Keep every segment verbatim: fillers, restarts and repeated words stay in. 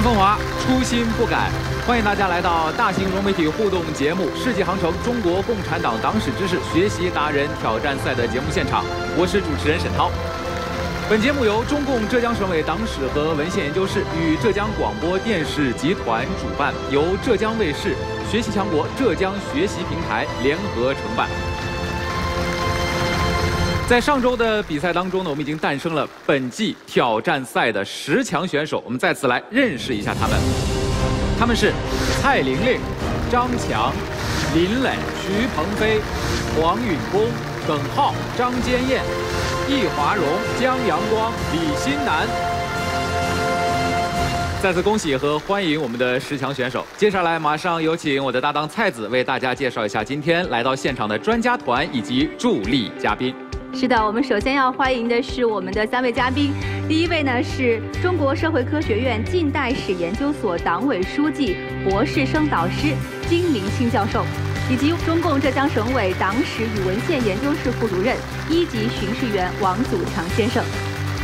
年风华，初心不改。欢迎大家来到大型融媒体互动节目《世纪航程：中国共产党党史知识学习达人挑战赛》的节目现场，我是主持人沈涛。本节目由中共浙江省委党史和文献研究室与浙江广播电视集团主办，由浙江卫视、学习强国浙江学习平台联合承办。 在上周的比赛当中呢，我们已经诞生了本季挑战赛的十强选手，我们再次来认识一下他们。他们是蔡玲玲、张强、林磊、徐鹏飞、黄允恭、耿浩、张坚燕、易华荣、江阳光、李新南。再次恭喜和欢迎我们的十强选手。接下来马上有请我的搭档蔡子为大家介绍一下今天来到现场的专家团以及助力嘉宾。 是的，我们首先要欢迎的是我们的三位嘉宾。第一位呢是中国社会科学院近代史研究所党委书记、博士生导师金明清教授，以及中共浙江省委党史与文献研究室副主任、一级巡视员王祖强先生，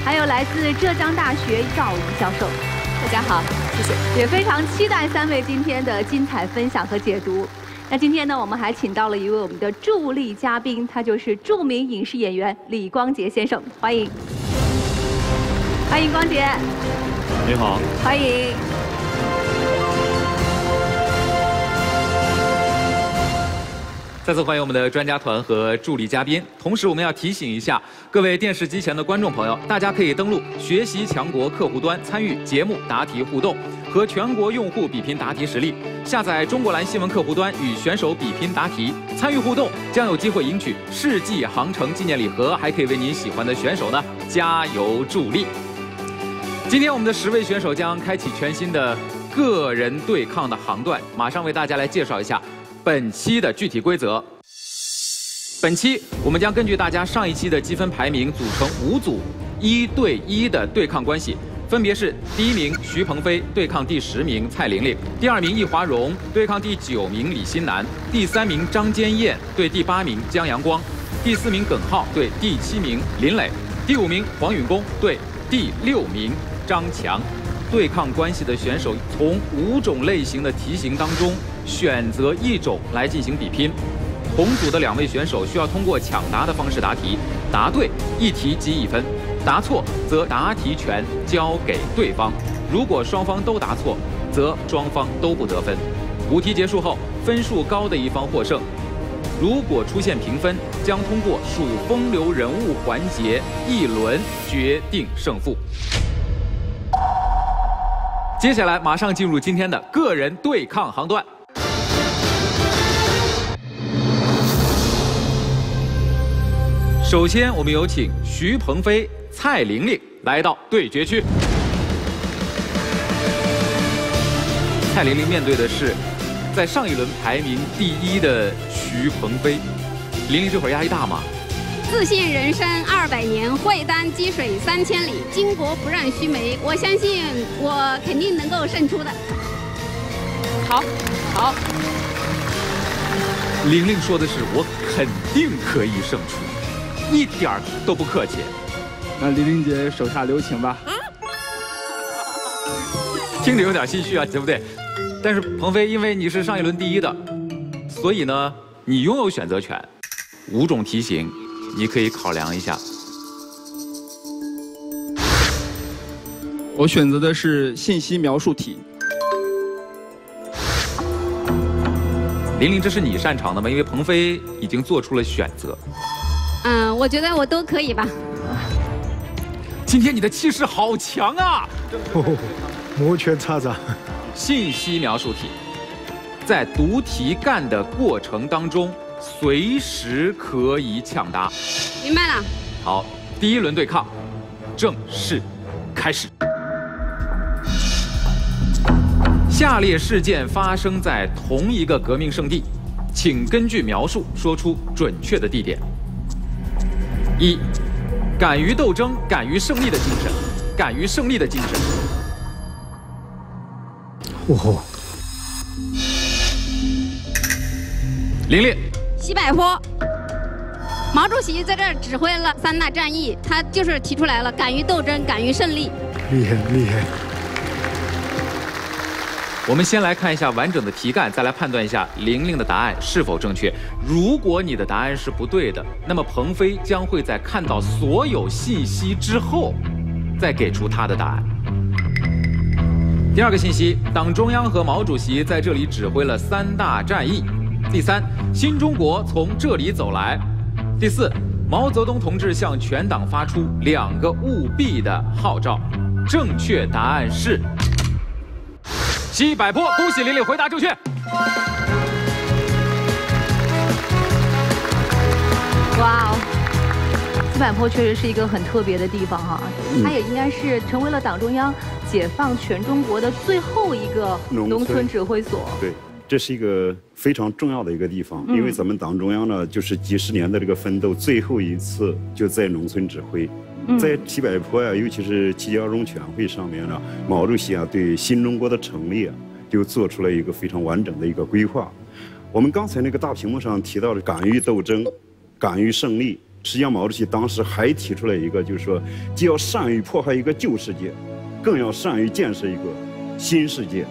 还有来自浙江大学赵瑜教授。大家好，谢谢，也非常期待三位今天的精彩分享和解读。 那今天呢，我们还请到了一位我们的助力嘉宾，他就是著名影视演员李光洁先生，欢迎，欢迎光洁，你好，欢迎。再次欢迎我们的专家团和助力嘉宾，同时我们要提醒一下各位电视机前的观众朋友，大家可以登录学习强国客户端参与节目答题互动。 和全国用户比拼答题实力，下载中国蓝新闻客户端与选手比拼答题，参与互动，将有机会赢取世纪航程纪念礼盒，还可以为您喜欢的选手呢加油助力。今天我们的十位选手将开启全新的个人对抗的航段，马上为大家来介绍一下本期的具体规则。 本期我们将根据大家上一期的积分排名组成五组一对一的对抗关系，分别是第一名徐鹏飞对抗第十名蔡玲玲，第二名易华荣对抗第九名李新南，第三名张坚燕对第八名江阳光，第四名耿浩对第七名林磊，第五名黄允恭对第六名张强。对抗关系的选手从五种类型的题型当中选择一种来进行比拼。 同组的两位选手需要通过抢答的方式答题，答对一题即一分，答错则答题权交给对方。如果双方都答错，则双方都不得分。五题结束后，分数高的一方获胜。如果出现平分，将通过数风流人物环节一轮决定胜负。接下来马上进入今天的个人对抗航段。 首先，我们有请徐鹏飞、蔡玲玲来到对决区。蔡玲玲面对的是在上一轮排名第一的徐鹏飞。玲玲这会儿压力大吗？自信人生二百年，会当击水三千里，巾帼不让须眉。我相信我肯定能够胜出的。好，好。玲玲说的是我肯定可以胜出。 一点儿都不客气，那玲玲姐手下留情吧。听着有点心虚啊，对不对？但是鹏飞，因为你是上一轮第一的，所以呢，你拥有选择权。五种题型，你可以考量一下。我选择的是信息描述题。玲玲，这是你擅长的吗？因为鹏飞已经做出了选择。 嗯，我觉得我都可以吧。今天你的气势好强啊！哦、摩拳擦掌。信息描述题，在读题干的过程当中，随时可以抢答。明白了。好，第一轮对抗正式开始。下列事件发生在同一个革命圣地，请根据描述说出准确的地点。 一，敢于斗争、敢于胜利的精神，敢于胜利的精神。哦。玲玲，西柏坡，毛主席在这儿指挥了三大战役，他就是提出来了敢于斗争、敢于胜利。厉害厉害。我们先来看一下完整的题干，再来判断一下玲玲的答案是否正确。如果你的答案是不对的，那么鹏飞将会在看到所有信息之后，再给出他的答案。第二个信息，党中央和毛主席在这里指挥了三大战役。第三，新中国从这里走来。第四，毛泽东同志向全党发出两个务必的号召。正确答案是西柏坡，恭喜玲玲回答正确。哇哦！西柏坡确实是一个很特别的地方哈、啊，它也应该是成为了党中央解放全中国的最后一个农村指挥所。对。这是一个非常重要的一个地方，因为咱们党中央呢，就是几十年的这个奋斗，最后一次就在农村指挥，在西柏坡呀、啊，尤其是七届二中全会上面呢、啊，毛主席啊对新中国的成立啊，就做出了一个非常完整的一个规划。我们刚才那个大屏幕上提到的敢于斗争，敢于胜利，实际上毛主席当时还提出了一个，就是说，既要善于破坏一个旧世界，更要善于建设一个新世界。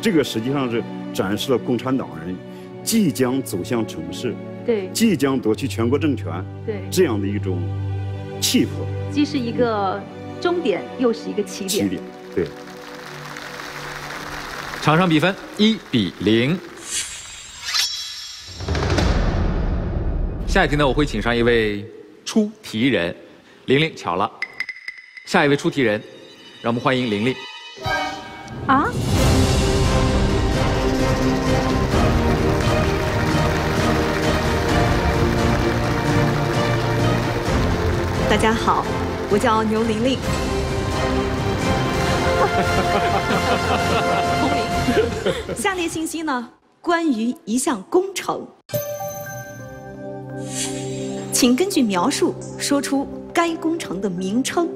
这个实际上是。展示了共产党人即将走向城市，对，即将夺取全国政权，对，这样的一种气魄，既是一个终点，又是一个起点。起点，对。场上比分一比零。下一题呢，我会请上一位出题人，玲玲巧了。下一位出题人，让我们欢迎玲玲。啊？ 大家好，我叫牛玲玲。红玲，下列信息呢，关于一项工程，请根据描述说出该工程的名称。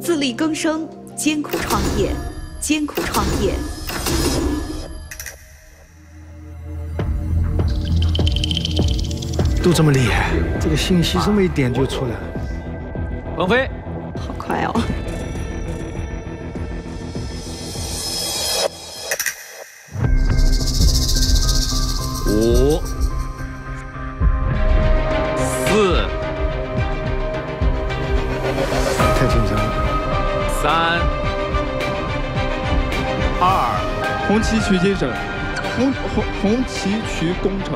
自力更生，艰苦创业，艰苦创业。都这么厉害，这个信息这么一点就出来了。 鹏飞，好快哦！五、四，太紧张了。三、二，红旗渠精神，红红红旗渠工程。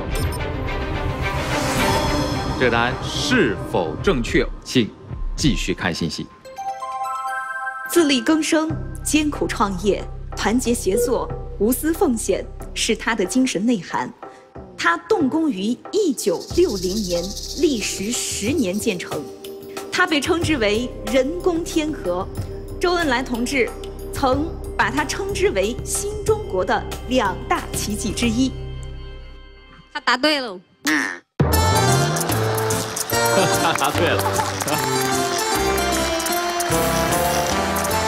这答案是否正确？请。 继续看信息。自力更生、艰苦创业、团结协作、无私奉献是他的精神内涵。他动工于一九六零年，历时十年建成。他被称之为“人工天河”。周恩来同志曾把它称之为新中国的两大奇迹之一。他答对了。他答对了。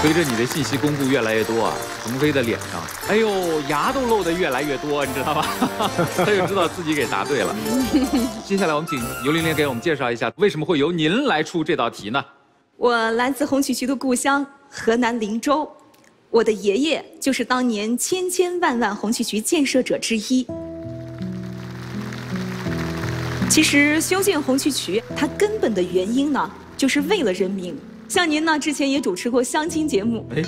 随着你的信息公布越来越多啊，鹏飞的脸上，哎呦，牙都露得越来越多，你知道吧？他就知道自己给答对了。接下来我们请牛玲玲给我们介绍一下，为什么会由您来出这道题呢？我来自红旗渠的故乡河南林州，我的爷爷就是当年千千万万红旗渠建设者之一。其实修建红旗渠，它根本的原因呢，就是为了人民。 像您呢，之前也主持过相亲节目。哎，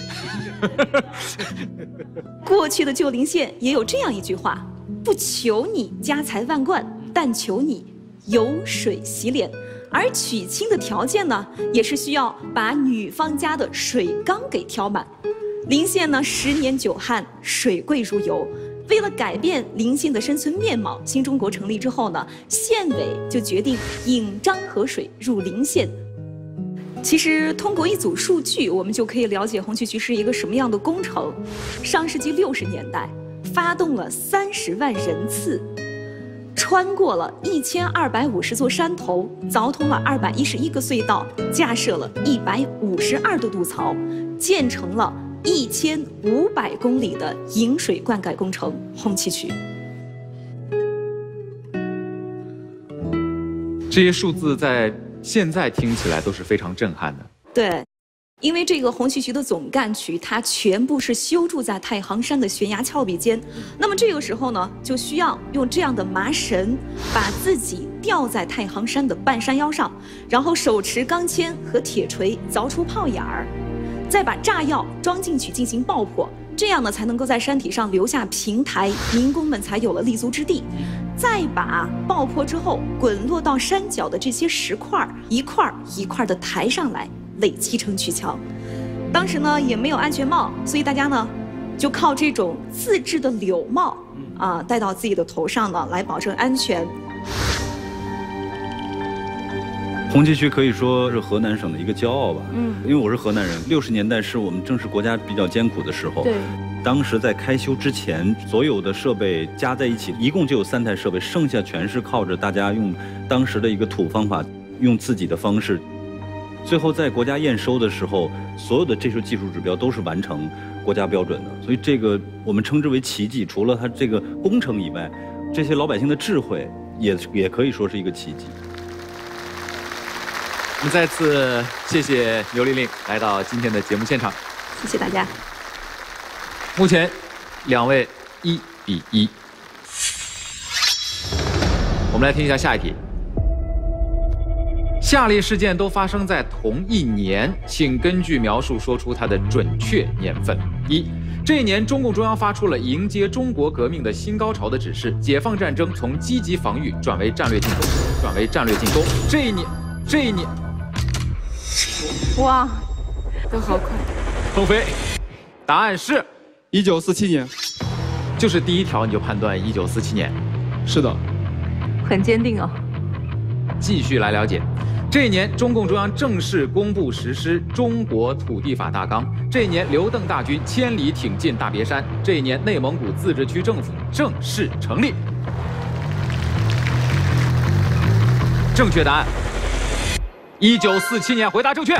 过去的旧林县也有这样一句话：不求你家财万贯，但求你油水洗脸。而娶亲的条件呢，也是需要把女方家的水缸给挑满。林县呢，十年九旱，水贵如油。为了改变林县的生存面貌，新中国成立之后呢，县委就决定引漳河水入林县。 其实，通过一组数据，我们就可以了解红旗渠是一个什么样的工程。上世纪六十年代，发动了三十万人次，穿过了一千二百五十座山头，凿通了二百一十一个隧道，架设了一百五十二个渡槽，建成了一千五百公里的引水灌溉工程——红旗渠。 这些数字在现在听起来都是非常震撼的。对，因为这个红旗渠的总干渠，它全部是修筑在太行山的悬崖峭壁间。那么这个时候呢，就需要用这样的麻绳把自己吊在太行山的半山腰上，然后手持钢钎和铁锤凿出炮眼儿，再把炸药装进去进行爆破。这样呢，才能够在山体上留下平台，民工们才有了立足之地。再把爆破之后滚落到山脚的这些石块儿，一块儿一块儿的抬上来。 垒砌成渠桥，当时呢也没有安全帽，所以大家呢就靠这种自制的柳帽啊戴到自己的头上呢，来保证安全。红旗渠可以说是河南省的一个骄傲吧，嗯，因为我是河南人，六十年代是我们正是国家比较艰苦的时候，对，当时在开修之前，所有的设备加在一起，一共就有三台设备，剩下全是靠着大家用当时的一个土方法，用自己的方式。 最后，在国家验收的时候，所有的这些技术指标都是完成国家标准的，所以这个我们称之为奇迹。除了它这个工程以外，这些老百姓的智慧也也可以说是一个奇迹。我们再次谢谢刘玲玲来到今天的节目现场，谢谢大家。目前，两位一比一。我们来听一下下一题。 下列事件都发生在同一年，请根据描述说出它的准确年份。一，这一年中共中央发出了迎接中国革命的新高潮的指示，解放战争从积极防御转为战略进攻，转为战略进攻。这一年，这一年，哇，都好快！孟非，答案是一九四七年，就是第一条你就判断一九四七年，是的，很坚定哦。继续来了解。 这一年，中共中央正式公布实施《中国土地法》大纲。这一年，刘邓大军千里挺进大别山。这一年，内蒙古自治区政府正式成立。正确答案，一九四七年。回答正确。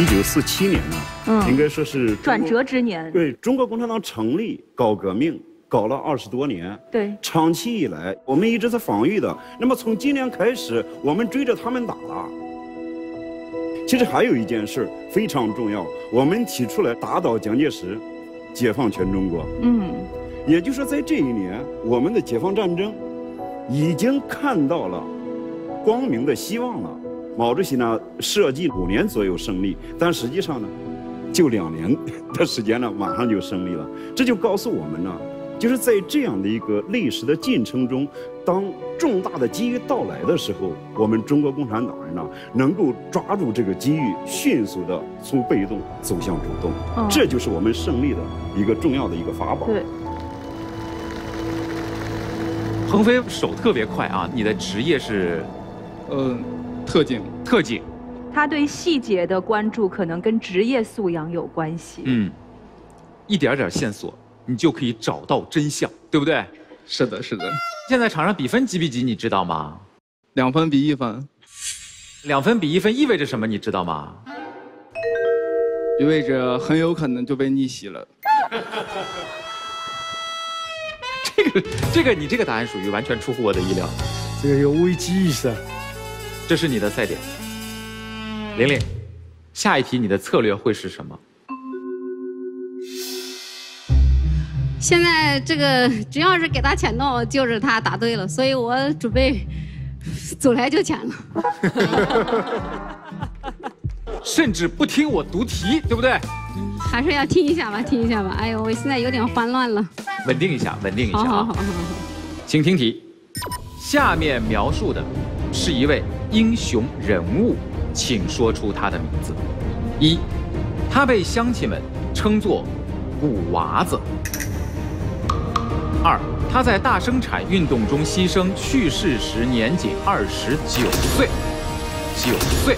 一九四七年呢，嗯，应该说是转折之年。对，中国共产党成立，搞革命。 搞了二十多年，对，长期以来我们一直是防御的。那么从今年开始，我们追着他们打了。其实还有一件事非常重要，我们提出来打倒蒋介石，解放全中国。嗯，也就是说，在这一年，我们的解放战争已经看到了光明的希望了。毛主席呢设计五年左右胜利，但实际上呢，就两年的时间呢，马上就胜利了。这就告诉我们呢。 就是在这样的一个历史的进程中，当重大的机遇到来的时候，我们中国共产党人呢，能够抓住这个机遇，迅速的从被动走向主动，哦、这就是我们胜利的一个重要的一个法宝。对，横飞手特别快啊！你的职业是，嗯、呃，特警。特警，他对细节的关注可能跟职业素养有关系。嗯，一点点线索。 你就可以找到真相，对不对？是的，是的。现在场上比分几比几，你知道吗？两分比一分。两分比一分意味着什么？你知道吗？意味着很有可能就被逆袭了。这个，这个，你这个答案属于完全出乎我的意料。这个有危机意识。这是你的赛点。玲玲，下一题你的策略会是什么？ 现在这个只要是给他钱的，就是他答对了，所以我准备走来就钱了。甚至不听我读题，对不对？还是要听一下吧，听一下吧。哎呦，我现在有点慌乱了。稳定一下，稳定一下啊！好好好好好。请听题，下面描述的是一位英雄人物，请说出他的名字。一，他被乡亲们称作“古娃子”。 二，他在大生产运动中牺牲，去世时年仅二十九岁。九岁。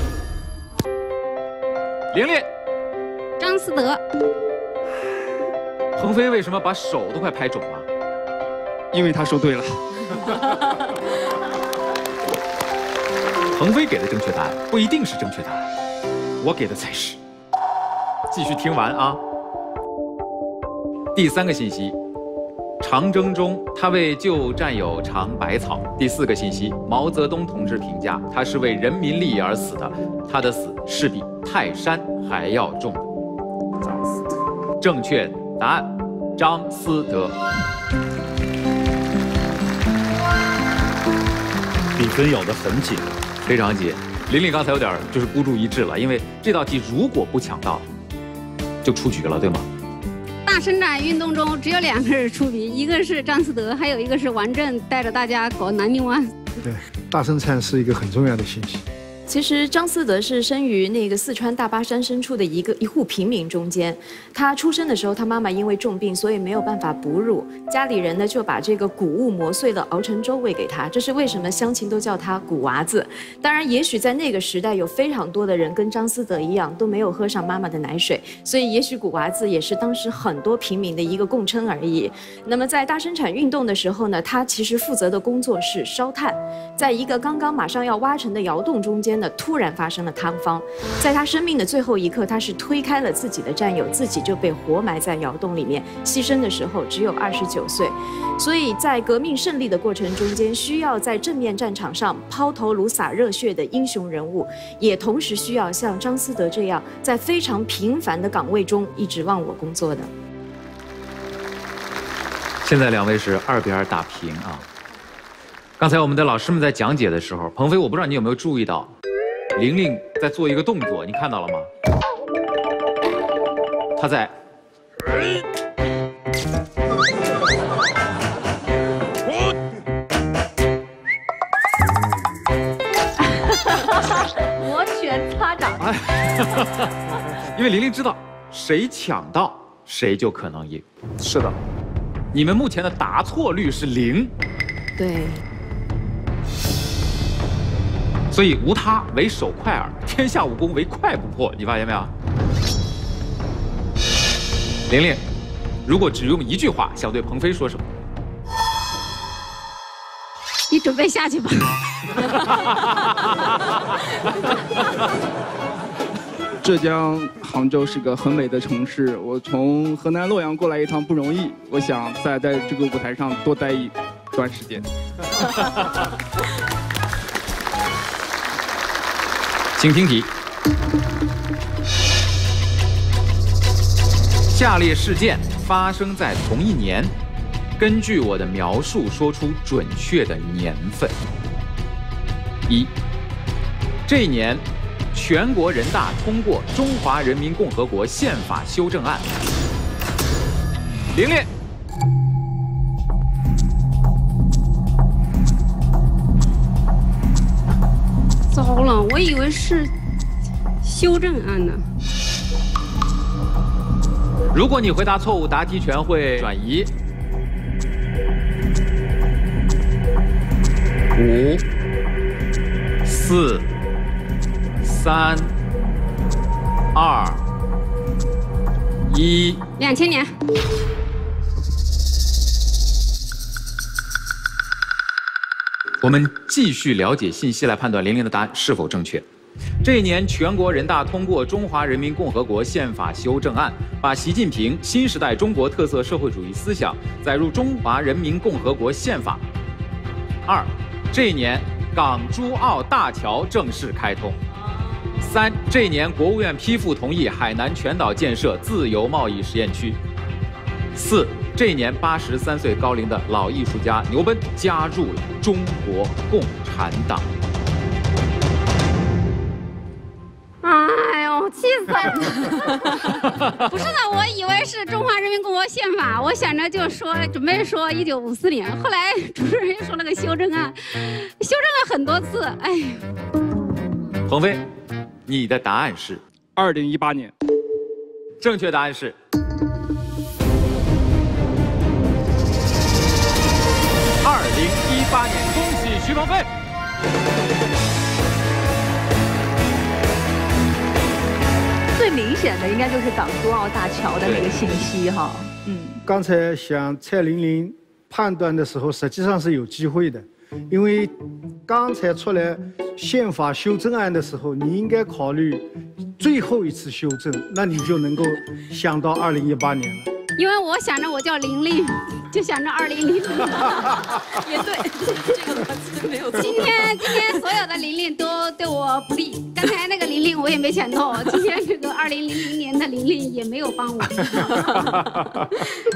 玲玲，张思德。横飞为什么把手都快拍肿了？因为他说对了。横飞给的正确答案不一定是正确答案，我给的才是。继续听完啊。第三个信息。长征中，他为救战友尝百草。第四个信息，毛泽东同志评价他是为人民利益而死的，他的死是比泰山还要重的。正确答案，张思德。比分咬得很紧，非常紧。玲玲刚才有点就是孤注一掷了，因为这道题如果不抢到，就出局了，对吗？ 大生产运动中只有两个人出名，一个是张思德，还有一个是王震，带着大家搞南泥湾。对，大生产是一个很重要的信息。其实张思德是生于那个四川大巴山深处的一个一户平民中间。他出生的时候，他妈妈因为重病，所以没有办法哺乳，家里人呢就把这个谷物磨碎了熬成粥喂给他。这是为什么乡亲都叫他“谷娃子”。当然，也许在那个时代，有非常多的人跟张思德一样都没有喝上妈妈的奶水，所以也许“谷娃子”也是当时很多平民的一个共称而已。那么在大生产运动的时候呢，他其实负责的工作是烧炭，在一个刚刚马上要挖成的窑洞中间。 突然发生了塌方，在他生命的最后一刻，他是推开了自己的战友，自己就被活埋在窑洞里面。牺牲的时候只有二十九岁，所以在革命胜利的过程中间，需要在正面战场上抛头颅洒热血的英雄人物，也同时需要像张思德这样，在非常平凡的岗位中一直忘我工作的。现在两位是二比二打平啊。刚才我们的老师们在讲解的时候，鹏飞，我不知道你有没有注意到。 玲玲在做一个动作，你看到了吗？她在，摩拳擦掌。因为玲玲知道，谁抢到谁就可能赢。是的，你们目前的答错率是零。对。 所以无他，唯手快耳；天下武功，唯快不破。你发现没有？玲玲，如果只用一句话，想对鹏飞说什么？你准备下去吧。浙江杭州是个很美的城市，我从河南洛阳过来一趟不容易，我想再在这个舞台上多待一段时间。请听题：下列事件发生在同一年，根据我的描述说出准确的年份。一，这一年，全国人大通过《中华人民共和国宪法修正案》。玲玲。 糟了，我以为是修正案呢。如果你回答错误，答题权会转移。五、四、三、二、一。两千年。我们继续了解信息来判断玲玲的答案是否正确。这一年，全国人大通过《中华人民共和国宪法修正案》，把习近平新时代中国特色社会主义思想载入《中华人民共和国宪法》。二，这一年，港珠澳大桥正式开通。三，这一年，国务院批复同意海南全岛建设自由贸易试验区。四。 这一年，八十三岁高龄的老艺术家牛犇加入了中国共产党。哎呦，气死了！不是的，我以为是《中华人民共和国宪法》，我想着就说准备说一九五四年，后来主持人说了个修正案，修正了很多次。哎呦，鹏飞，你的答案是二零一八年，正确答案是。 二零一八年，恭喜徐鹏飞！最明显的应该就是港珠澳大桥的那个信息哈。嗯，刚才想蔡玲玲判断的时候，实际上是有机会的，因为刚才出来宪法修正案的时候，你应该考虑最后一次修正，那你就能够想到二零一八年了。因为我想着我叫玲玲，就想着二零零零。也对，这个我没有。今天今天所有的玲玲都对我不利，刚才那个玲玲我也没想到，今天这个二零零零年的玲玲也没有帮我。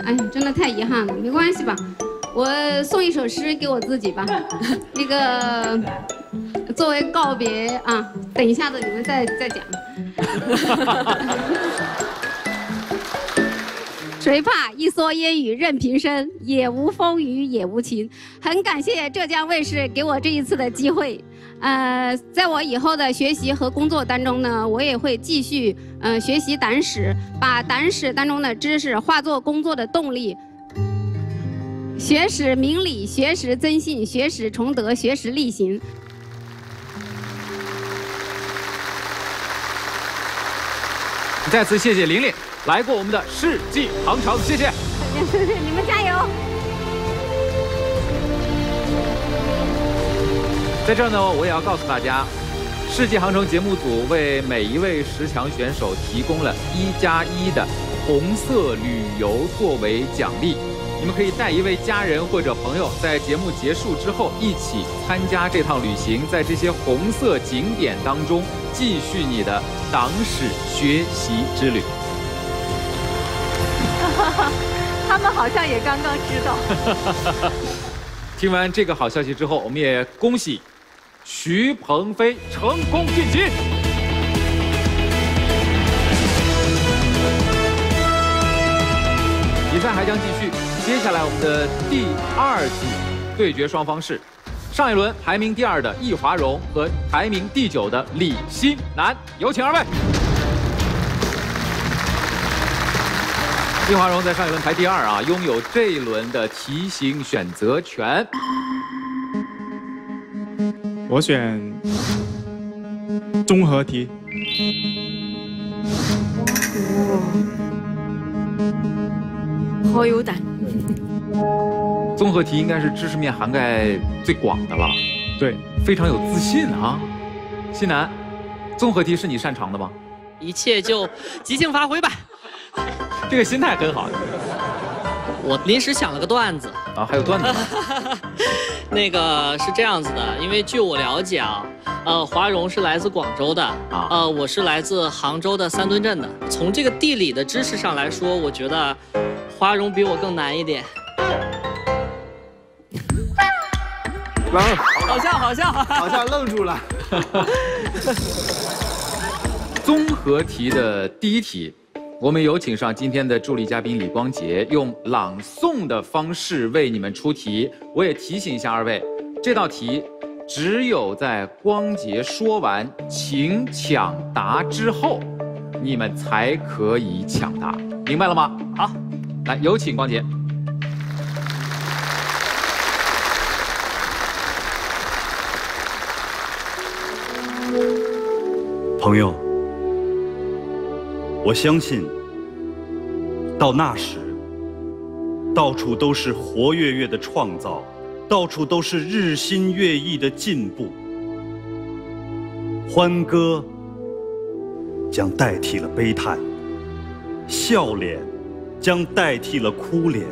哎，真的太遗憾了，没关系吧？我送一首诗给我自己吧，那个作为告别啊，等一下子你们再再讲。谁怕一蓑烟雨任平生，也无风雨也无晴。很感谢浙江卫视给我这一次的机会，呃，在我以后的学习和工作当中呢，我也会继续呃学习党史，把党史当中的知识化作工作的动力。学史明理，学史增信，学史崇德，学史力行。再次谢谢玲玲。 来过我们的世纪航程，谢谢。你们加油！在这儿呢，我也要告诉大家，世纪航程节目组为每一位十强选手提供了一加一的红色旅游作为奖励。你们可以带一位家人或者朋友，在节目结束之后一起参加这趟旅行，在这些红色景点当中，继续你的党史学习之旅。 他们好像也刚刚知道。听完这个好消息之后，我们也恭喜徐鹏飞成功晋级。比赛还将继续，接下来我们的第二组对决双方是上一轮排名第二的易华荣和排名第九的李新南，有请二位。 易华荣在上一轮排第二啊，拥有这一轮的题型选择权。我选综合题。哇，好有胆！综合题应该是知识面涵盖最广的了。对，非常有自信啊。新南，综合题是你擅长的吗？一切就即兴发挥吧。 这个心态很好。我临时想了个段子啊，还有段子。那个是这样子的，因为据我了解啊，呃，华荣是来自广州的啊，呃，我是来自杭州的三墩镇的。从这个地理的知识上来说，我觉得华荣比我更难一点。好笑，好笑，好像愣住了。综合题的第一题。 我们有请上今天的助理嘉宾李光洁，用朗诵的方式为你们出题。我也提醒一下二位，这道题只有在光洁说完“请抢答”之后，你们才可以抢答，明白了吗？好，来有请光洁。朋友。 我相信，到那时，到处都是活跃跃的创造，到处都是日新月异的进步。欢歌将代替了悲叹，笑脸将代替了哭脸，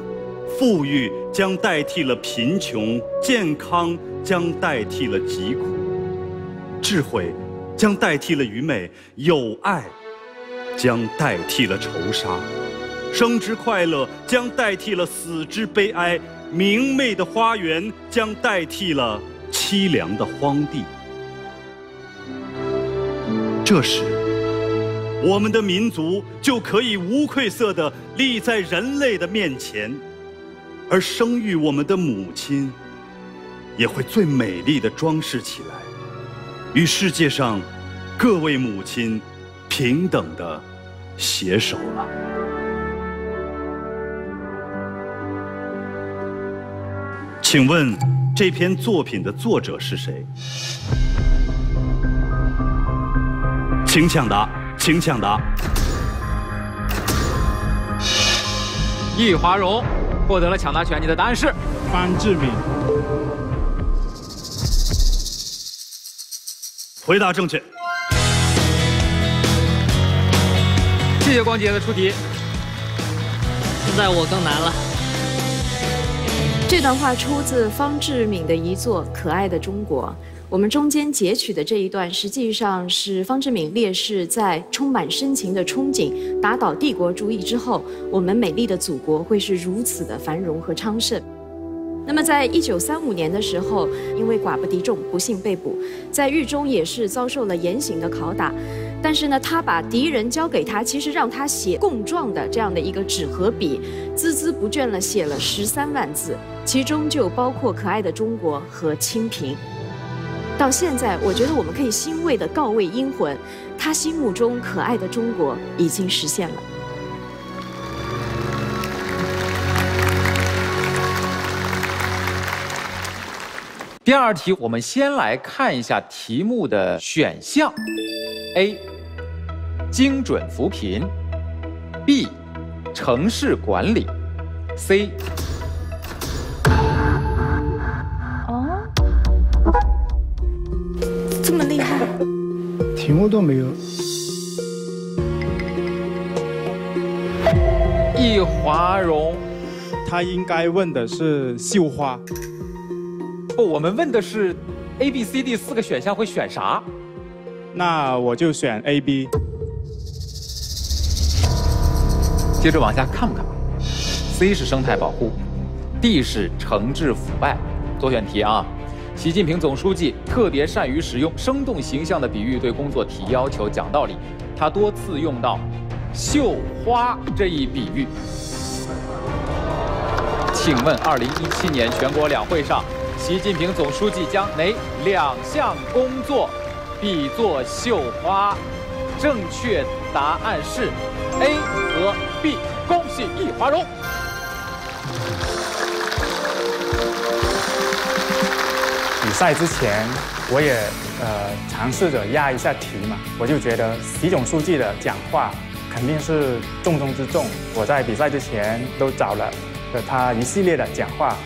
富裕将代替了贫穷，健康将代替了疾苦，智慧将代替了愚昧，友爱。 将代替了仇杀，生之快乐将代替了死之悲哀，明媚的花园将代替了凄凉的荒地。这时，我们的民族就可以无愧色地立在人类的面前，而生育我们的母亲也会最美丽地装饰起来，与世界上各位母亲。 平等的携手了。请问这篇作品的作者是谁？请抢答，请抢答。易华荣获得了抢答权，你的答案是方志敏。回答正确。 谢谢光洁的出题。现在我更难了。这段话出自方志敏的遗作《可爱的中国》。我们中间截取的这一段，实际上是方志敏烈士在充满深情的憧憬打倒帝国主义之后，我们美丽的祖国会是如此的繁荣和昌盛。 那么，在一九三五年的时候，因为寡不敌众，不幸被捕，在狱中也是遭受了严刑的拷打。但是呢，他把敌人交给他，其实让他写供状的这样的一个纸和笔，孜孜不倦地写了十三万字，其中就包括《可爱的中国》和《清贫》。到现在，我觉得我们可以欣慰地告慰英魂，他心目中可爱的中国已经实现了。 第二题，我们先来看一下题目的选项 ：A. 精准扶贫 ；B. 城市管理 ；C. 哦，这么厉害，题目都没有。易华荣，他应该问的是绣花。 不，我们问的是 A、B、C、D 四个选项会选啥？那我就选 A、B。接着往下看看 ，C 是生态保护 ，D 是惩治腐败。多选题啊！习近平总书记特别善于使用生动形象的比喻对工作提要求、讲道理，他多次用到“绣花”这一比喻。请问，二零一七年全国两会上？ 习近平总书记将哪两项工作比作绣花？正确答案是 A 和 B。恭喜易华荣！比赛之前，我也呃尝试着压一下题嘛，我就觉得习总书记的讲话肯定是重中之重。我在比赛之前都找了他一系列的讲话，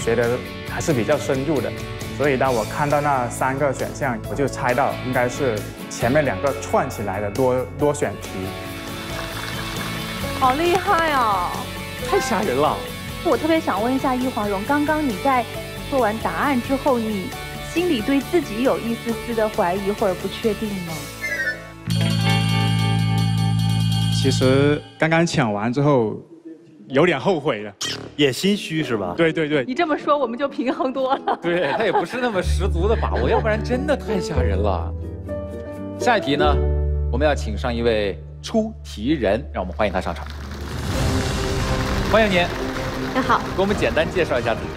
觉得。 还是比较深入的，所以当我看到那三个选项，我就猜到应该是前面两个串起来的多多选题。好厉害哦！太吓人了！我特别想问一下易华荣，刚刚你在做完答案之后，你心里对自己有一丝丝的怀疑或者不确定吗？其实刚刚抢完之后。 有点后悔了，也心虚是吧？对对对，你这么说我们就平衡多了。对他也不是那么十足的把握，要不然真的太吓人了。下一题呢，我们要请上一位出题人，让我们欢迎他上场。欢迎您，您好，给我们简单介绍一下自己。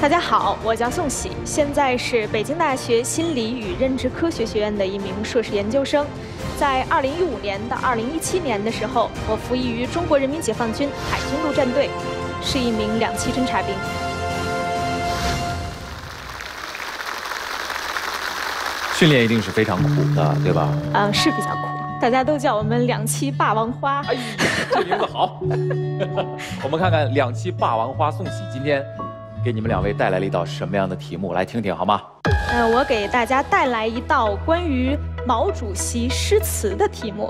大家好，我叫宋喜，现在是北京大学心理与认知科学学院的一名硕士研究生。 在二零一五年到二零一七年的时候，我服役于中国人民解放军海军陆战队，是一名两栖侦察兵。训练一定是非常苦的，对吧？嗯，是比较苦。大家都叫我们“两栖霸王花”。哎，这名字好。我们看看“两栖霸王花”宋喜今天给你们两位带来了一道什么样的题目，来听听好吗？呃，我给大家带来一道关于。 毛主席诗词的题目，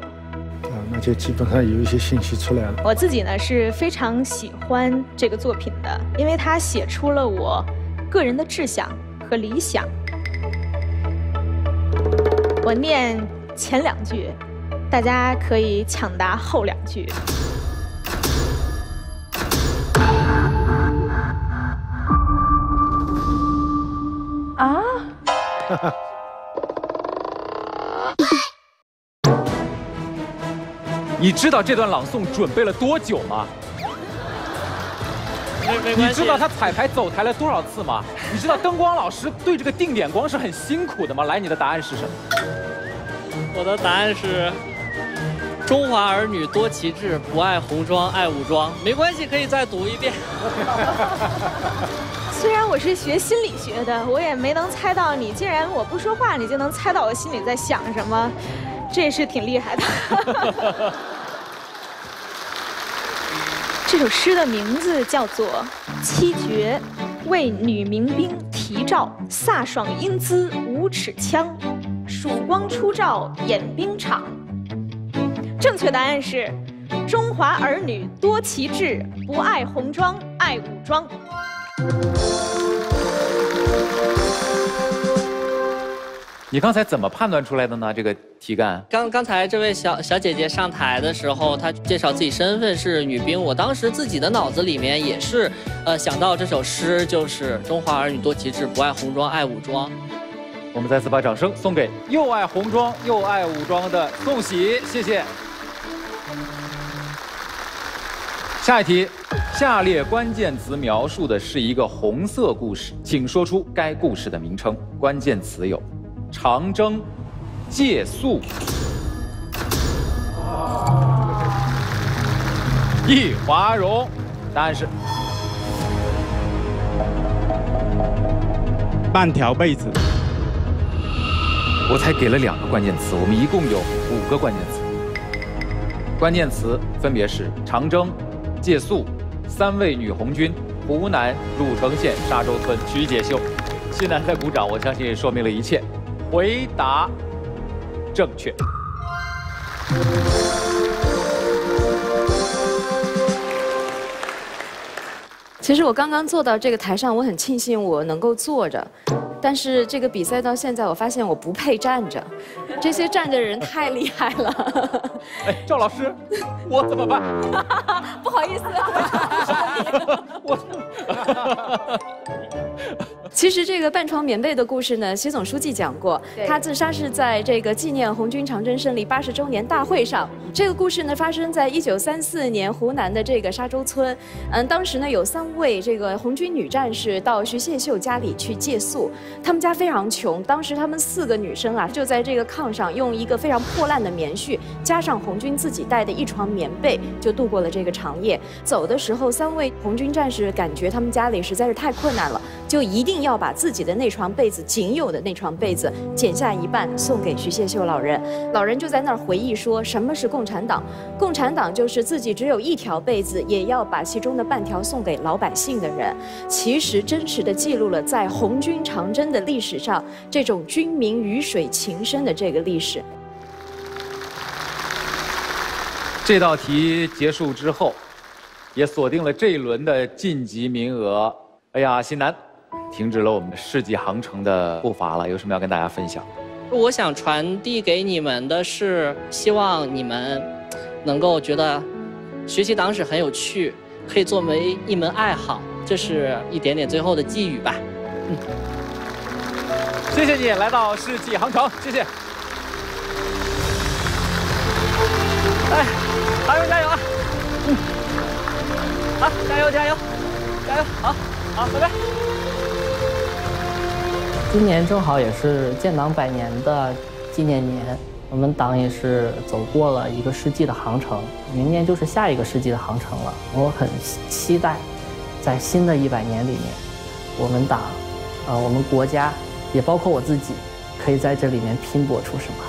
啊，那就基本上有一些信息出来了。我自己呢是非常喜欢这个作品的，因为它写出了我个人的志向和理想。我念前两句，大家可以抢答后两句。啊！你知道这段朗诵准备了多久吗？你知道他彩排走台了多少次吗？你知道灯光老师对这个定点光是很辛苦的吗？来，你的答案是什么？我的答案是：中华儿女多奇志，不爱红装爱武装。没关系，可以再读一遍。虽然我是学心理学的，我也没能猜到你。既然我不说话，你就能猜到我心里在想什么。 这也是挺厉害的。这首诗的名字叫做《七绝》，为女民兵题照，飒爽英姿五尺枪，曙光初照演兵场。正确答案是中华儿女多奇志，不爱红装爱武装。你刚才怎么判断出来的呢？这个题干，刚刚才这位小小姐姐上台的时候，她介绍自己身份是女兵。我当时自己的脑子里面也是，呃，想到这首诗就是“中华儿女多奇志，不爱红装爱武装”。我们再次把掌声送给又爱红装又爱武装的宋喜，谢谢。下一题，下列关键词描述的是一个红色故事，请说出该故事的名称。关键词有。 长征、借宿、易华容，答案是半条被子。我才给了两个关键词，我们一共有五个关键词。关键词分别是长征、借宿、三位女红军、湖南汝城县沙洲村曲解秀。西南的鼓掌，我相信也说明了一切。 回答正确。其实我刚刚坐到这个台上，我很庆幸我能够坐着。但是这个比赛到现在，我发现我不配站着，这些站着的人太厉害了。哎，赵老师，我怎么办？不好意思，我。 其实这个半床棉被的故事呢，习总书记讲过，他自杀是在这个纪念红军长征胜利八十周年大会上。这个故事呢，发生在一九三四年湖南的这个沙洲村。嗯，当时呢，有三位这个红军女战士到徐谢秀家里去借宿，他们家非常穷，当时她们四个女生啊，就在这个炕上用一个非常破烂的棉絮，加上红军自己带的一床棉被，就度过了这个长夜。走的时候，三位红军战士感觉他们家里实在是太困难了，就一定。 要把自己的那床被子，仅有的那床被子剪下一半送给徐谢秀老人。老人就在那儿回忆说：“什么是共产党？共产党就是自己只有一条被子，也要把其中的半条送给老百姓的人。”其实，真实的记录了在红军长征的历史上，这种军民鱼水情深的这个历史。这道题结束之后，也锁定了这一轮的晋级名额。哎呀，新南。 停止了我们的世纪航程的步伐了，有什么要跟大家分享？我想传递给你们的是，希望你们能够觉得学习党史很有趣，可以作为一门爱好，这是一点点最后的寄语吧。嗯，谢谢你来到世纪航程，谢谢。哎，加油加油啊！嗯，好，加油加油，加油！好，好，拜拜。 今年正好也是建党百年的纪念年，我们党也是走过了一个世纪的航程，明年就是下一个世纪的航程了。我很期待，在新的一百年里面，我们党，呃，我们国家，也包括我自己，可以在这里面拼搏出什么。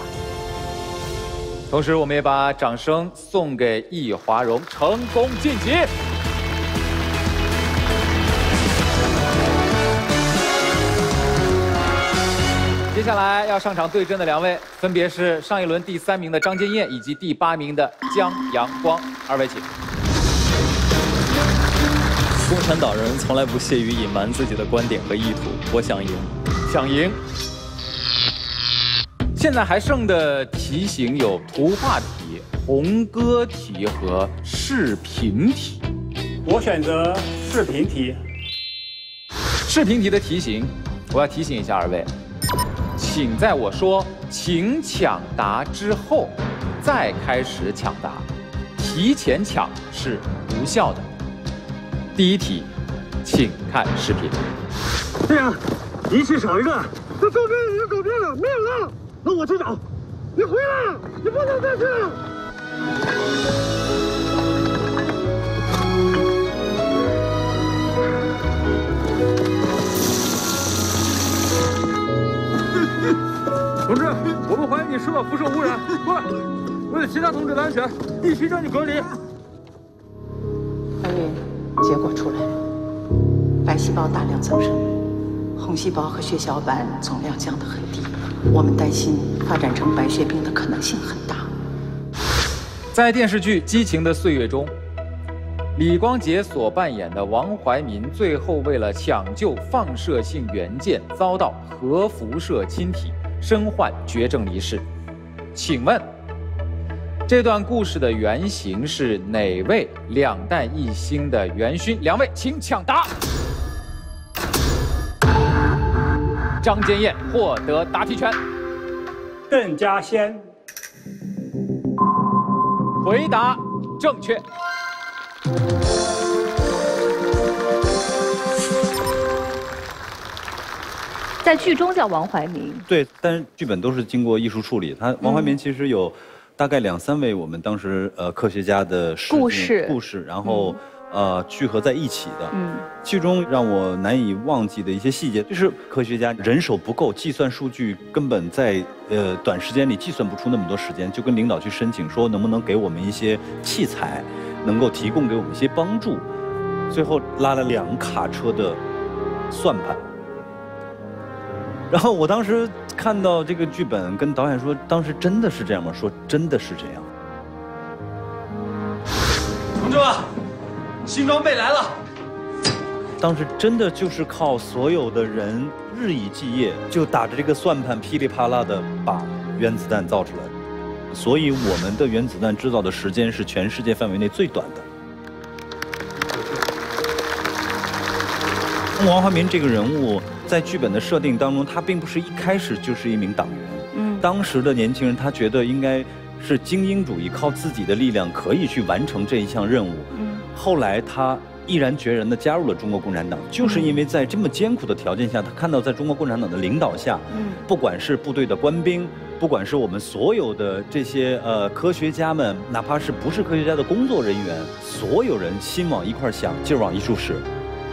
同时，我们也把掌声送给易华容，成功晋级。 接下来要上场对阵的两位，分别是上一轮第三名的张金燕以及第八名的江阳光，二位请。共产党人从来不屑于隐瞒自己的观点和意图，我想赢，想赢。现在还剩的题型有图画题、红歌题和视频题。我选择视频题。视频题的题型，我要提醒一下二位。 请在我说“请抢答”之后，再开始抢答，提前抢是无效的。第一题，请看视频。这样，一次少一个，那照片已经搞遍了，没有了。那我去找，你回来，你不能再去了。同志，我们怀疑你是否辐射污染，过来。为了其他同志的安全，必须将你隔离。怀孕结果出来了，白细胞大量增生，红细胞和血小板总量降得很低，我们担心发展成白血病的可能性很大。在电视剧《激情的岁月》中，李光洁所扮演的王怀民，最后为了抢救放射性元件，遭到核辐射侵体，身患绝症离世。请问，这段故事的原型是哪位两弹一星的元勋？两位请抢答。 张建业获得答题权。邓稼先，回答正确。在剧中叫王怀民。对，但是剧本都是经过艺术处理。他王怀民其实有大概两三位我们当时呃科学家的故事故事，然后。嗯 呃，聚合在一起的，嗯，其中让我难以忘记的一些细节，就是科学家人手不够，计算数据根本在呃短时间里计算不出那么多时间，就跟领导去申请说能不能给我们一些器材，能够提供给我们一些帮助，最后拉了两卡车的算盘。然后我当时看到这个剧本，跟导演说，当时真的是这样吗？说真的是这样。同志们。 新装备来了，当时真的就是靠所有的人日以继夜，就打着这个算盘噼里啪啦的把原子弹造出来。所以我们的原子弹制造的时间是全世界范围内最短的。王怀民这个人物在剧本的设定当中，他并不是一开始就是一名党员。嗯，当时的年轻人他觉得应该是精英主义，靠自己的力量可以去完成这一项任务。嗯。 后来他毅然决然地加入了中国共产党，就是因为在这么艰苦的条件下，他看到在中国共产党的领导下，不管是部队的官兵，不管是我们所有的这些呃科学家们，哪怕是不是科学家的工作人员，所有人心往一块想，劲往一处使。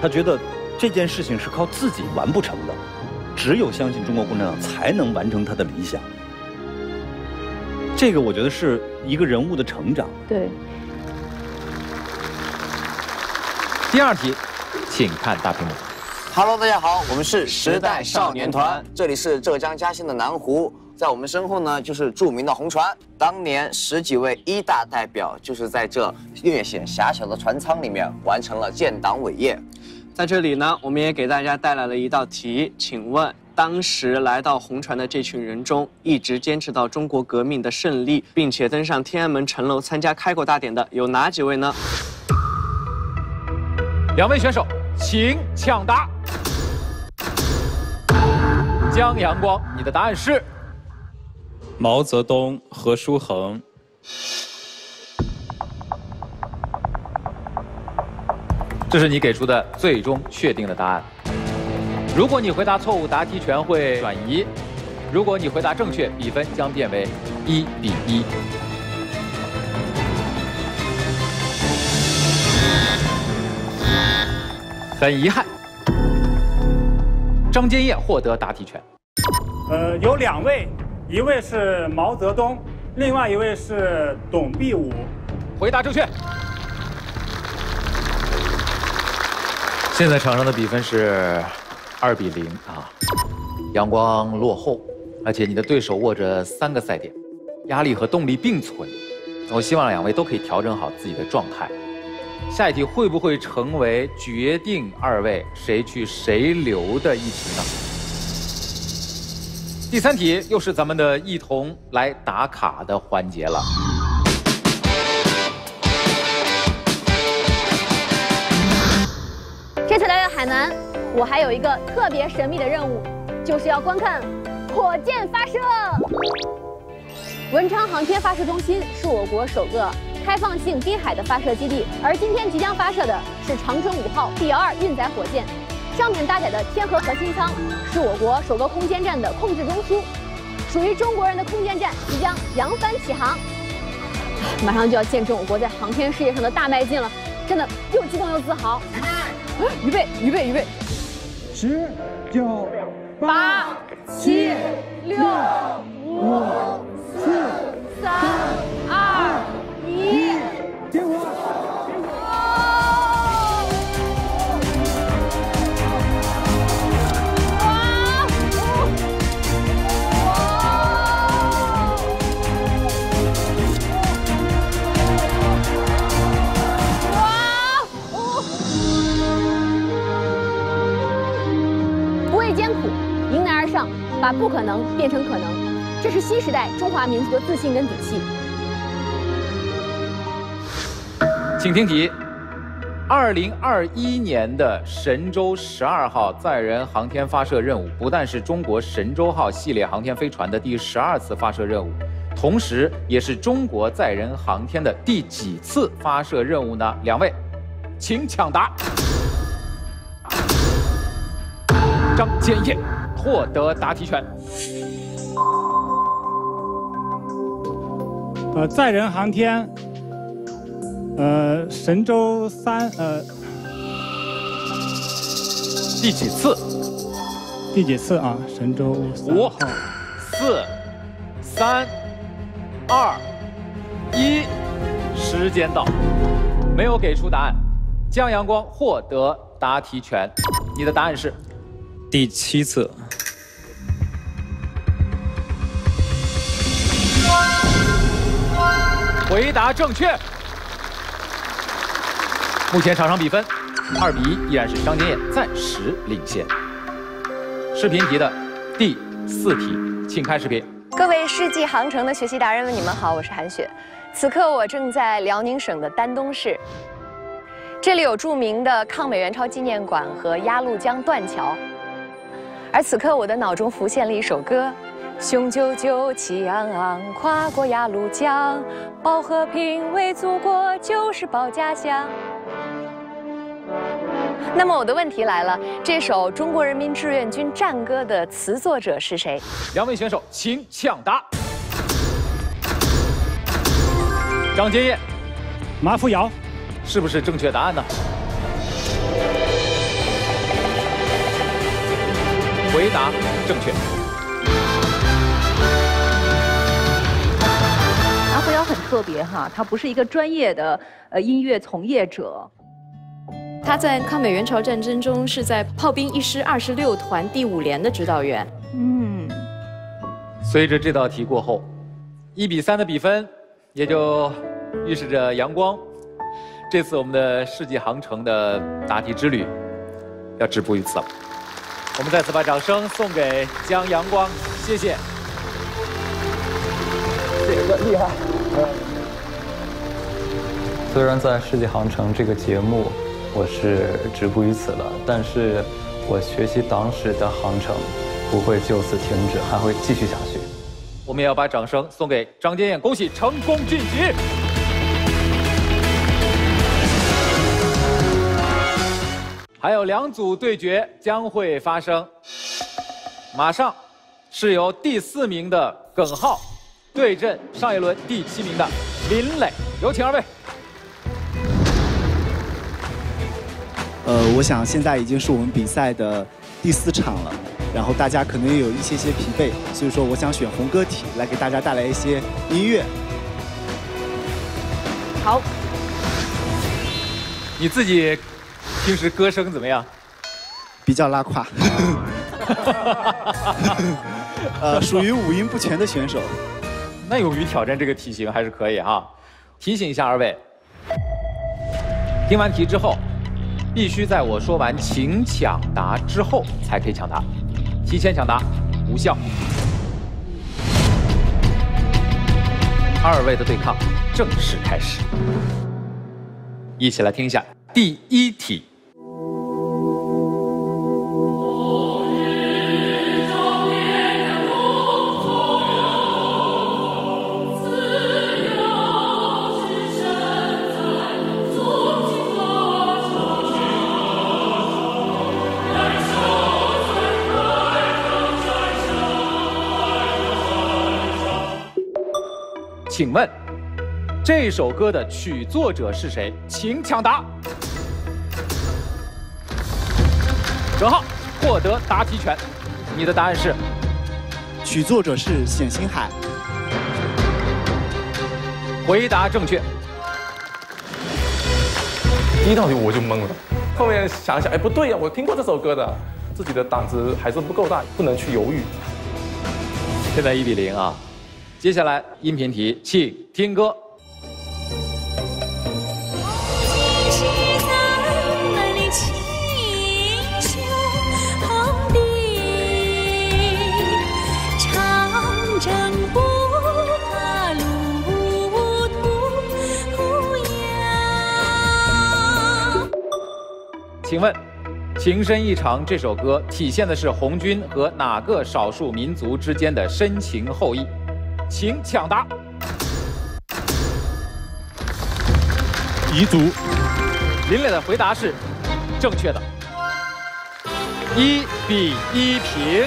他觉得这件事情是靠自己完不成的，只有相信中国共产党才能完成他的理想。这个我觉得是一个人物的成长。对。 第二题，请看大屏幕。Hello， 大家好，我们是时代少年团，这里是浙江嘉兴的南湖，在我们身后呢就是著名的红船。当年十几位一大代表就是在这略显狭小的船舱里面完成了建党伟业。在这里呢，我们也给大家带来了一道题，请问当时来到红船的这群人中，一直坚持到中国革命的胜利，并且登上天安门城楼参加开国大典的有哪几位呢？ 两位选手，请抢答。江阳光，你的答案是毛泽东、何叔衡。这是你给出的最终确定的答案。如果你回答错误，答题权会转移；如果你回答正确，比分将变为一比一。 很遗憾，张建业获得答题权。呃，有两位，一位是毛泽东，另外一位是董必武。回答正确。现在场上的比分是二比零啊，阳光落后，而且你的对手握着三个赛点，压力和动力并存。我希望两位都可以调整好自己的状态。 下一题会不会成为决定二位谁去谁留的一题呢？第三题又是咱们的一同来打卡的环节了。这次来到海南，我还有一个特别神秘的任务，就是要观看火箭发射。文昌航天发射中心是我国首个 开放性滨海的发射基地，而今天即将发射的是长征五号 B 幺二 运载火箭，上面搭载的天河核心舱是我国首个空间站的控制中枢，属于中国人的空间站即将扬帆起航，马上就要见证我国在航天事业上的大迈进了，真的又激动又自豪。预备，预备，预备，十、九、八、七、六、五、四、三、二。 一，结果，结果！哇！哇！把不可能变成可能，这是新时代中华民族的自信跟底气。请听题：二零二一年的神舟十二号载人航天发射任务，不但是中国神舟号系列航天飞船的第十二次发射任务，同时也是中国载人航天的第几次发射任务呢？两位，请抢答。 张坚业获得答题权。呃，载人航天，呃，神舟三，呃，第几次？第几次啊？神舟五、四、三、二、一，时间到，没有给出答案。江阳光获得答题权，你的答案是。 第七次，回答正确。目前场上比分二比一，依然是张坚业暂时领先。视频题的第四题，请看视频。各位世纪航程的学习达人们，你们好，我是韩雪。此刻我正在辽宁省的丹东市，这里有著名的抗美援朝纪念馆和鸭绿江断桥。 而此刻，我的脑中浮现了一首歌：雄赳赳，气昂昂，跨过鸭绿江，保和平，为祖国，就是保家乡。那么，我的问题来了：这首中国人民志愿军战歌的词作者是谁？两位选手，请抢答。张坚业、马福尧，是不是正确答案呢？ 回答正确。马福尧很特别哈，他不是一个专业的呃音乐从业者，他在抗美援朝战争中是在炮兵一师二十六团第五连的指导员。嗯。随着这道题过后，一比三的比分也就预示着阳光，这次我们的世纪航程的答题之旅要止步于此了。 我们再次把掌声送给江阳光，谢谢。这个厉害。虽然在《世纪航程》这个节目我是止步于此了，但是我学习党史的航程不会就此停止，还会继续下去。我们也要把掌声送给张坚业，恭喜成功晋级。还有两组对决将会发生，马上是由第四名的耿浩对阵上一轮第七名的林磊，有请二位。呃，我想现在已经是我们比赛的第四场了，然后大家可能也有一些些疲惫，所以说我想选红歌体来给大家带来一些音乐。好，你自己。 平时歌声怎么样？比较拉胯，呃，属于五音不全的选手。那勇于挑战这个题型还是可以哈。提醒一下二位，听完题之后，必须在我说完请抢答之后才可以抢答，提前抢答无效。二位的对抗正式开始，一起来听一下第一题。 请问，这首歌的曲作者是谁？请抢答。耿浩获得答题权，你的答案是？曲作者是冼星海。回答正确。第一道题我就懵了，后面想想，哎，不对呀、啊，我听过这首歌的，自己的胆子还是不够大，不能去犹豫。现在一比零啊。 接下来音频题，请听歌。请问，《情深意长》这首歌体现的是红军和哪个少数民族之间的深情厚谊？请抢答。彝族。林磊的回答是正确的，一比一平。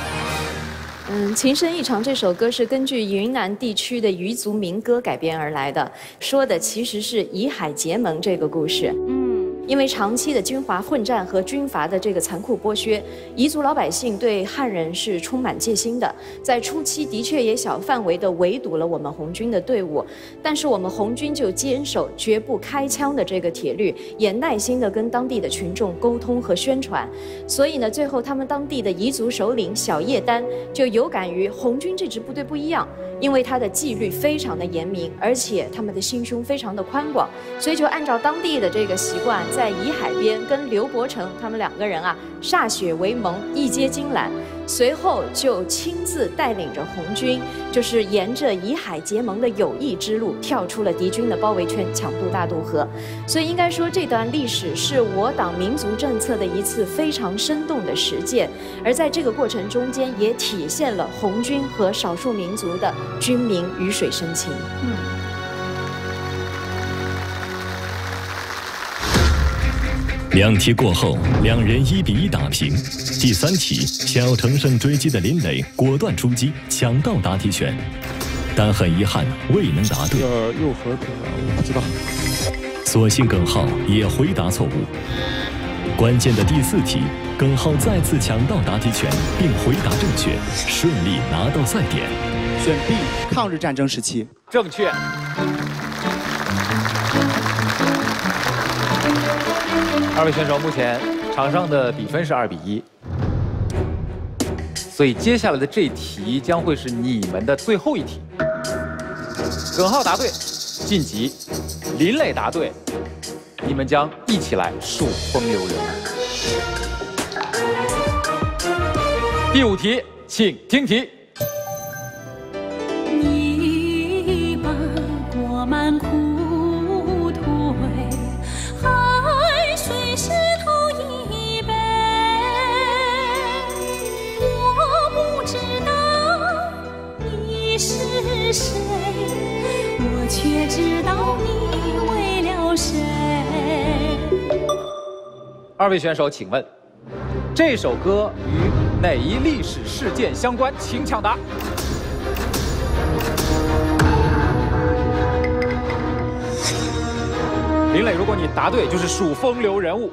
嗯，《情深意长》这首歌是根据云南地区的彝族民歌改编而来的，说的其实是彝海结盟这个故事。嗯，因为长期的军阀混战和军阀的这个残酷剥削，彝族老百姓对汉人是充满戒心的。在初期的确也小范围地围堵了我们红军的队伍，但是我们红军就坚守绝不开枪的这个铁律，也耐心地跟当地的群众沟通和宣传。所以呢，最后他们当地的彝族首领小叶丹就有。 有感于红军这支部队不一样，因为他的纪律非常的严明，而且他们的心胸非常的宽广，所以就按照当地的这个习惯，在彝海边跟刘伯承他们两个人啊歃血为盟，义结金兰。随后就亲自带领着红军，就是沿着彝海结盟的友谊之路，跳出了敌军的包围圈，抢渡大渡河。所以应该说，这段历史是我党民族政策的一次非常生动的实践，而在这个过程中间也体现。 了红军和少数民族的军民鱼水深情。嗯，两题过后，两人一比一打平。第三题，想要乘胜追击的林磊果断出击，抢到答题权，但很遗憾未能答对。呃，右和平啊，我不知道。所幸耿浩也回答错误。 关键的第四题，耿浩再次抢到答题权，并回答正确，顺利拿到赛点。选 B， 抗日战争时期，正确。二位选手目前场上的比分是二比一，所以接下来的这题将会是你们的最后一题。耿浩答对，晋级；林磊答对。 你们将一起来数风流人物。第五题，请听题。你奔过满枯颓，海水湿透衣背。我不知道你是谁，我却知道你为了谁。 二位选手，请问这首歌与哪一历史事件相关？请抢答。林磊，如果你答对，就是数风流人物。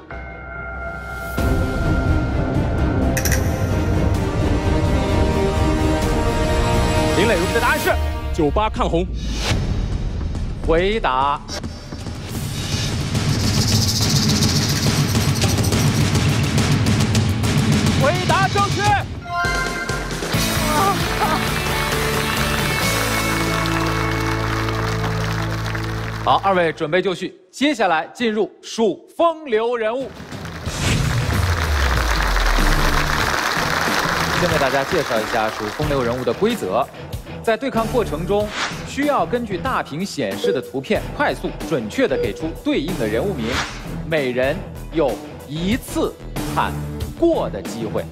林磊，你的答案是九八抗洪。回答。 回答正确。好，二位准备就绪，接下来进入数风流人物。先为大家介绍一下数风流人物的规则，在对抗过程中，需要根据大屏显示的图片，快速准确地给出对应的人物名，每人有一次喊。 过的机会，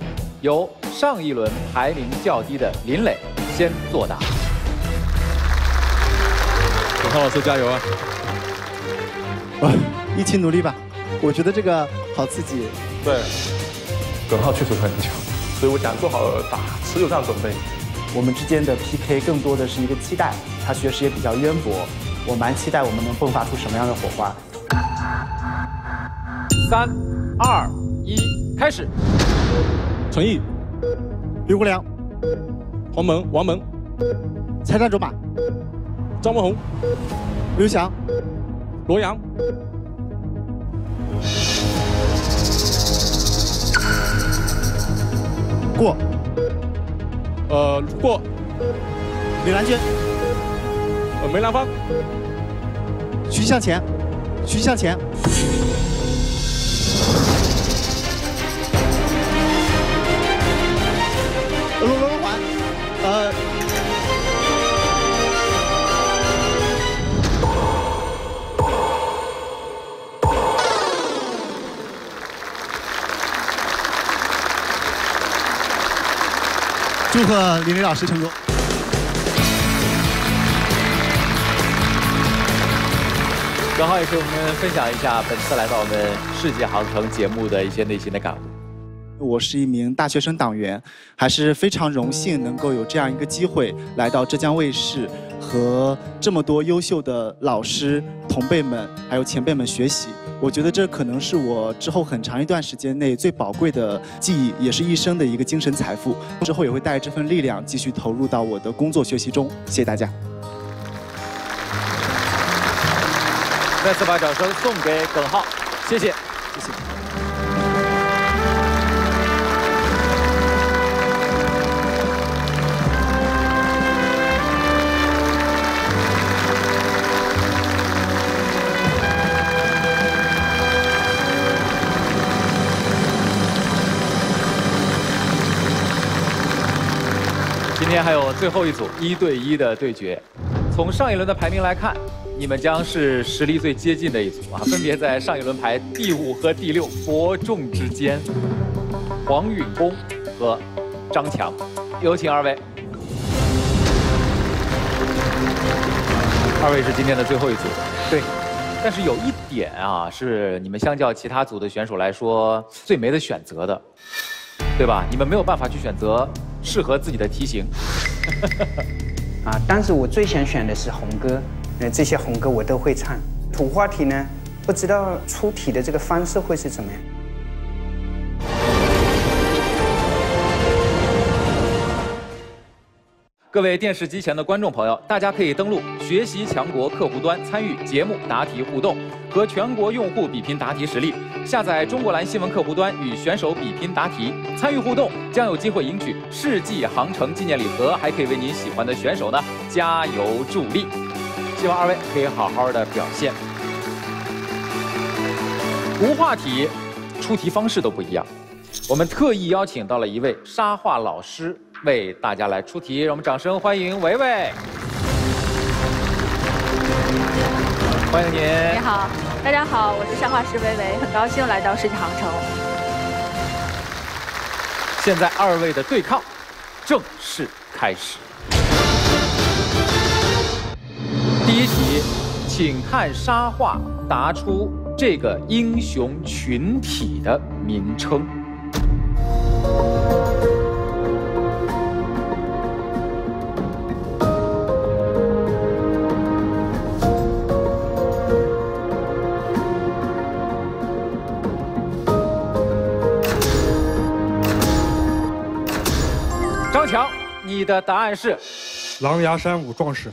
由上一轮排名较低的林磊先作答。耿浩老师加油啊！啊，一起努力吧！我觉得这个好刺激。对，耿浩确实很强，所以我想做好打持久战准备。我们之间的 P K 更多的是一个期待，他学识也比较渊博，我蛮期待我们能迸发出什么样的火花。三、二、一。 开始，陈毅、刘国梁、黄蒙、王蒙、财战卓玛、张文宏、刘翔、罗阳。过，呃，过。李兰娟，呃，梅兰芳，徐向前，徐向前。 罗罗环，呃，祝贺李雷老师成功。然后也是我们分享一下本次来到我们世纪航程节目的一些内心的感悟。 我是一名大学生党员，还是非常荣幸能够有这样一个机会来到浙江卫视，和这么多优秀的老师、同辈们还有前辈们学习。我觉得这可能是我之后很长一段时间内最宝贵的记忆，也是一生的一个精神财富。之后也会带着这份力量继续投入到我的工作学习中。谢谢大家！再次把掌声送给耿浩，谢谢，谢谢。 今天还有最后一组一对一的对决，从上一轮的排名来看，你们将是实力最接近的一组啊，分别在上一轮排第五和第六伯仲之间，黄允恭和张强，有请二位。二位是今天的最后一组，对。但是有一点啊，是你们相较其他组的选手来说最没得选择的，对吧？你们没有办法去选择 适合自己的题型。啊，当时我最想选的是红歌，呃，这些红歌我都会唱。土话题呢，不知道出题的这个方式会是怎么样。各位电视机前的观众朋友，大家可以登录学习强国客户端，参与节目答题互动，和全国用户比拼答题实力。 下载中国蓝新闻客户端与选手比拼答题，参与互动将有机会赢取世纪航程纪念礼盒，还可以为您喜欢的选手呢加油助力。希望二位可以好好的表现。无话题，出题方式都不一样。我们特意邀请到了一位沙画老师为大家来出题，让我们掌声欢迎维维。欢迎您。你好。 大家好，我是沙画师维维，很高兴来到世纪航程。现在二位的对抗正式开始。第一题，请看沙画答出这个英雄群体的名称。你的答案是狼牙山五壮士。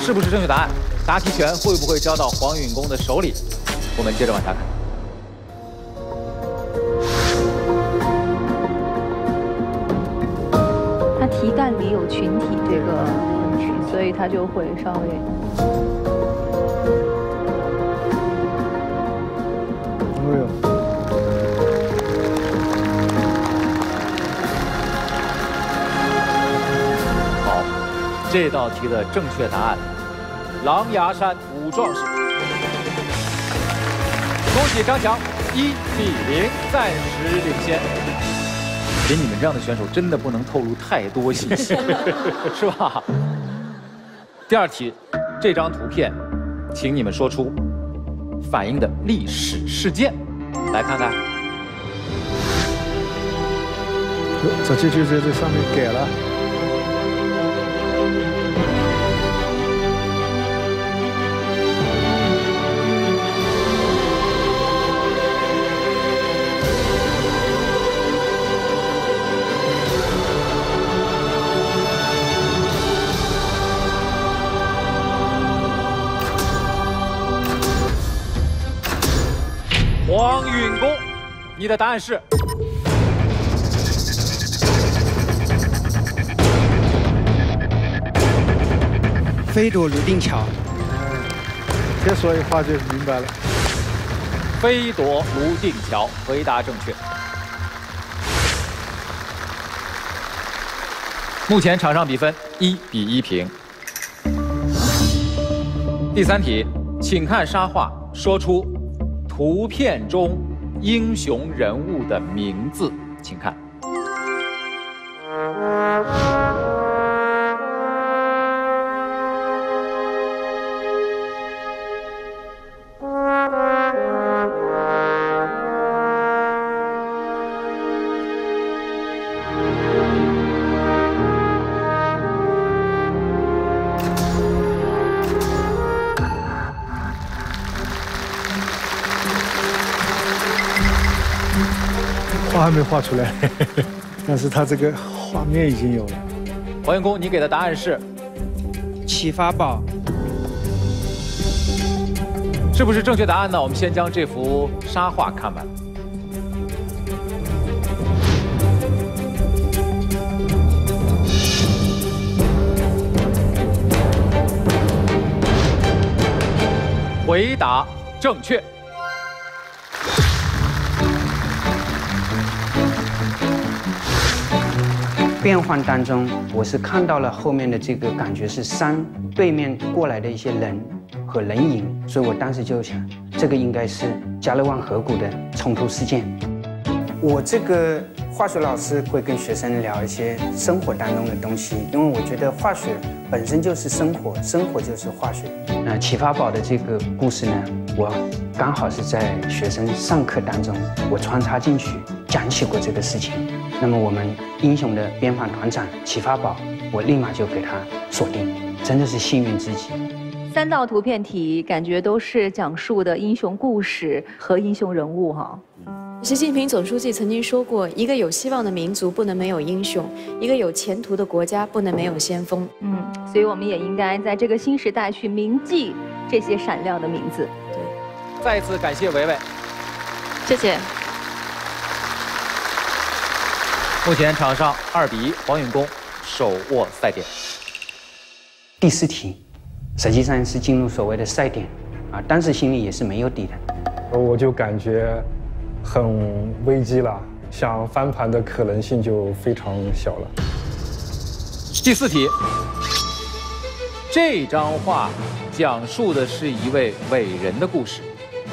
是不是正确答案？答题权会不会交到黄允恭的手里？我们接着往下看。它题干里有群体这个分区，所以它就会稍微。哎呦。 这道题的正确答案，狼牙山五壮士。恭喜张强，一比零，暂时领先。给你们这样的选手，真的不能透露太多信息，是吧？第二题，这张图片，请你们说出反映的历史事件，来看看。这这这这这上面改了。 黄允恭，你的答案是非主泸定桥。再说一话就明白了。飞夺泸定桥，回答正确。目前场上比分一比一平。第三题，请看沙画，说出 图片中英雄人物的名字，请看。画还没画出来，但是他这个画面已经有了。黄员工，你给的答案是启发宝，是不是正确答案呢？我们先将这幅沙画看完。回答正确。 变换当中，我是看到了后面的这个感觉是山对面过来的一些人和人影，所以我当时就想，这个应该是加勒万河谷的冲突事件。我这个化学老师会跟学生聊一些生活当中的东西，因为我觉得化学本身就是生活，生活就是化学。那启发宝的这个故事呢，我刚好是在学生上课当中，我穿插进去讲起过这个事情。 那么我们英雄的边防团长启发宝，我立马就给他锁定，真的是幸运之极。三道图片题，感觉都是讲述的英雄故事和英雄人物哈。习近平总书记曾经说过，一个有希望的民族不能没有英雄，一个有前途的国家不能没有先锋。嗯，所以我们也应该在这个新时代去铭记这些闪亮的名字。对，再次感谢维维，谢谢。 目前场上二比一，黄允恭手握赛点。第四题，实际上是进入所谓的赛点，啊，当时心里也是没有底的。我就感觉很危机了，想翻盘的可能性就非常小了。第四题，这张画讲述的是一位伟人的故事，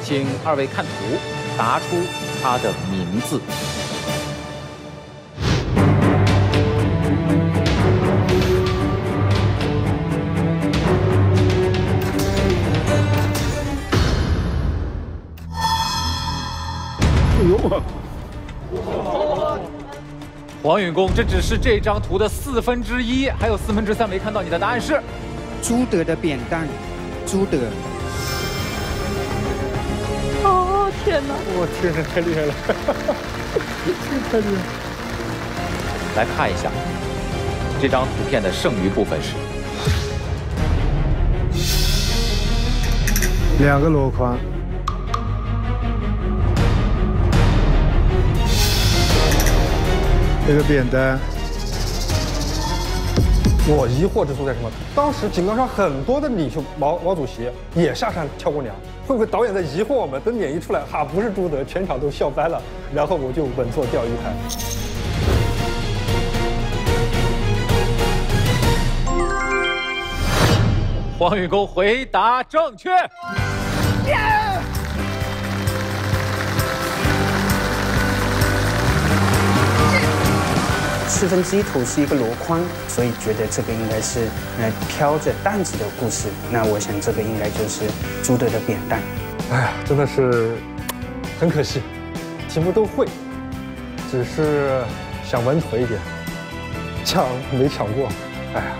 请二位看图，答出他的名字。 黄允恭，这只是这张图的四分之一，还有四分之三没看到。你的答案是朱德的扁担，朱德。哦天哪！我天哪，太厉害了！太厉害了！来看一下这张图片的剩余部分是两个箩筐。 这个扁担，我疑惑之处在什么？当时井冈山很多的领袖，毛毛主席也下山跳过梁，会不会导演在疑惑我们？等演绎出来，哈，不是朱德，全场都笑翻了。然后我就稳坐钓鱼台。黄允恭回答正确。Yeah! 四分之一图是一个箩筐，所以觉得这个应该是呃飘着担子的故事。那我想这个应该就是朱德的扁担。哎呀，真的是很可惜，题目都会，只是想稳妥一点，抢没抢过。哎呀，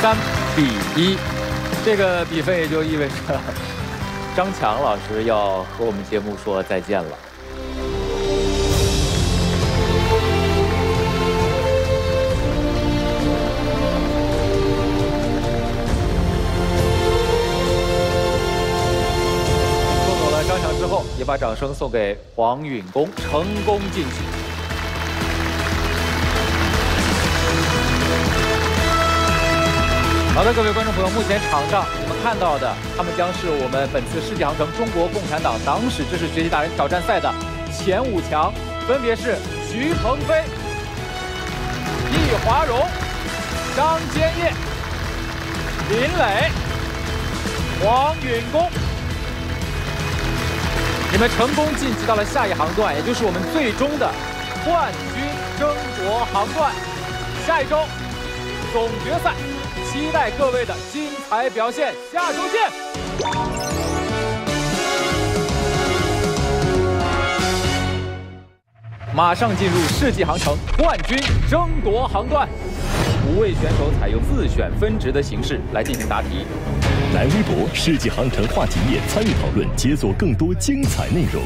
三比一，这个比分也就意味着。 张强老师要和我们节目说再见了。送走了张强之后，也把掌声送给黄允恭，成功晋级。 好的，各位观众朋友，目前场上我们看到的，他们将是我们本次世纪航程中国共产党党史知识学习达人挑战赛的前五强，分别是徐鹏飞、易华荣、张坚业、林磊、黄允恭。你们成功晋级到了下一航段，也就是我们最终的冠军争夺航段。下一周总决赛，期待各位的精彩表现。下周见。马上进入世纪航程冠军争夺航段，五位选手采用自选分值的形式来进行答题。来微博世纪航程话题页参与讨论，解锁更多精彩内容。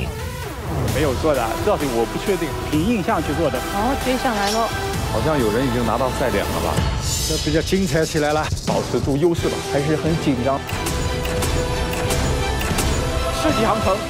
没有做的，到底我不确定，凭印象去做的。哦，追上来喽！好像有人已经拿到赛点了吧？这比较精彩起来了，保持住优势吧，还是很紧张。世纪航程